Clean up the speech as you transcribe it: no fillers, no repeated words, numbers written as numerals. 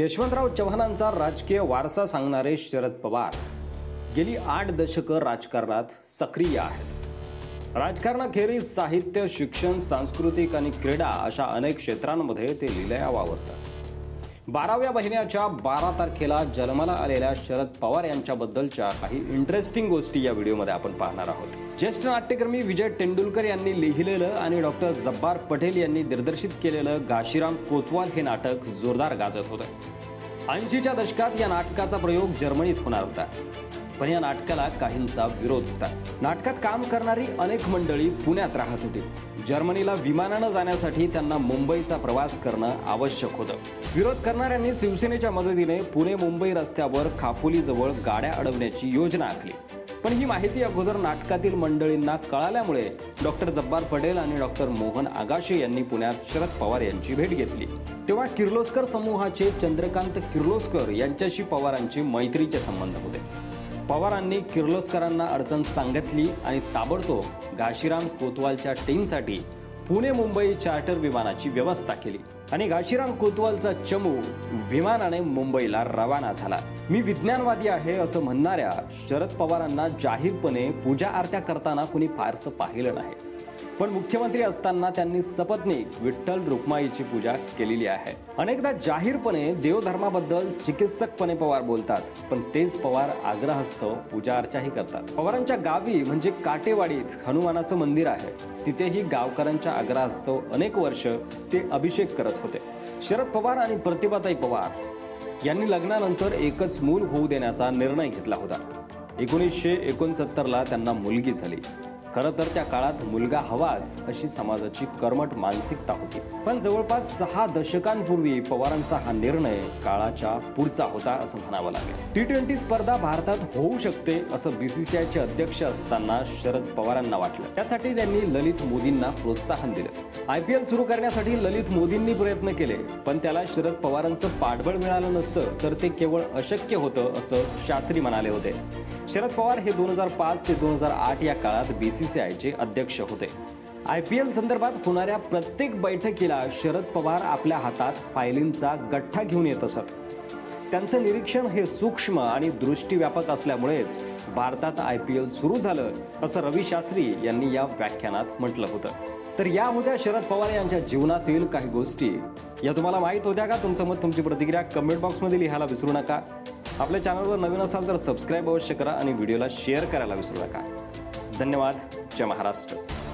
यशवंतराव चव्हाणांचा राजकीय वारसा सांगणारे शरद पवार गेली 8 दशकं राजकारणात सक्रिय आहेत। राजकारणाखेरीज साहित्य, शिक्षण, सांस्कृतिक आणि क्रीडा अशा अनेक क्षेत्रांमध्ये ते लिलया वावरतात। 12व्या महिन्याच्या 12 तारखेला जन्माला आलेल्या शरद पवार यांच्याबद्दलच्या काही इंटरेस्टिंग गोष्टी या व्हिडिओमध्ये आपण पाहणार आहोत। ज्येष्ठ नाट्यकर्मी विजय तेंडुलकर यांनी लिहिलेलं आणि डॉ जब्बार पटेल यांनी दिग्दर्शित केलेलं घाशीराम कोतवाल हे नाटक जोरदार गाजत होतं। 80च्या दशकात या नाटकाचा प्रयोग जर्मनीत होणार होता, पण या नाटकाला काहींचा विरोध होता। नाटकात काम करणारी अनेक मंडळी पुण्यात राहत होती। जर्मनीला विमानानं जाण्यासाठी त्यांना मुंबईचा प्रवास करणं आवश्यक होतं। विरोध करणाऱ्यांनी शिवसेनेच्या मदतीने पुणे मुंबई रस्त्यावर खापोलीजवळ गाड्या अडवण्याची योजना आखली, पण ही माहिती अगोदर नाटकातील मंडळींना कळाल्यामुळे डॉ जब्बार पटेल आणि डॉ मोहन आगाशे यांनी पुण्यात शरद पवार यांची भेट घेतली। तेव्हा किर्लोस्कर समूहाचे चंद्रकांत किर्लोस्कर यांच्याशी पवारांचे मैत्रीचे संबंध होते। पवारांनी किर्लोस्करांना अडचण सांगितली आणि ताबडतोब घाशीराम कोतवालच्या टीमसाठी पुणे मुंबई चार्टर विमानाची व्यवस्था केली आणि घाशीराम कोतवालचा चमू विमानाने मुंबईला रवाना झाला। मी विज्ञानवादी आहे असं म्हणणाऱ्या शरद पवारांना जाहीरपणे पूजा आरत्या करताना कुणी फारसं पाहिलं नाही, पण मुख्यमंत्री असताना त्यांनी सपत्नीक विठ्ठल रुक्माईची पूजा केलेली आहे। अनेकदा जाहीरपणे देवधर्माबद्दल चिकित्सकपणे पवार बोलतात, पण तेच पवार आग्रहास्तव पूजा अर्चाही करतात। पवारांच्या गावी म्हणजे काटेवाडीत हनुमानाचं मंदिर आहे, तिथेही गावकरांच्या आग्रहास्तव अनेक वर्ष ते अभिषेक करत होते। शरद पवार आणि प्रतिभाताई पवार यांनी लग्नानंतर एकच मूल होऊ देण्याचा निर्णय घेतला होता। 1969ला त्यांना मुलगी झाली। खरं तर त्या काळात मुलगा हवाच अशी समाजाची कर्मठ मानसिकता होती, पण जवळपास 6 दशकांपूर्वी पवारांचा हा निर्णय काळाच्या पुढचा होता असं म्हणावं लागेल। T20 स्पर्धा भारतात होऊ शकते असं BCCIचे अध्यक्ष असताना शरद पवारांना वाटलं। त्यासाठी त्यांनी ललित मोदींना प्रोत्साहन दिलं। IPL सुरू करण्यासाठी ललित मोदींनी प्रयत्न केले, पण त्याला शरद पवारांचं पाठबळ मिळालं नसतं तर ते केवळ अशक्य होतं असं शास्त्री म्हणाले होते। शरद पवार हे 2005 ते 2008 या काळात BCCIचे अध्यक्ष होते। IPL संदर्भात होणाऱ्या प्रत्येक बैठकीला शरद पवार आपल्या हातात फायलींचा गठ्ठा घेऊन येत असत। त्यांचं निरीक्षण हे सूक्ष्म आणि दृष्टीव्यापक असल्यामुळेच भारतात IPL सुरू झालं असं रवी शास्त्री यांनी या व्याख्यानात म्हटलं होतं। तर या होत्या शरद पवार यांच्या जीवनातील काही गोष्टी। या तुम्हाला माहीत होत्या का? तुमचं मत, तुमची प्रतिक्रिया कमेंट बॉक्समध्ये लिहायला विसरू नका। आपल्या चॅनलवर नवीन असाल तर सबस्क्राईब अवश्य करा आणि व्हिडिओला शेअर करायला विसरू नका। धन्यवाद। जय महाराष्ट्र।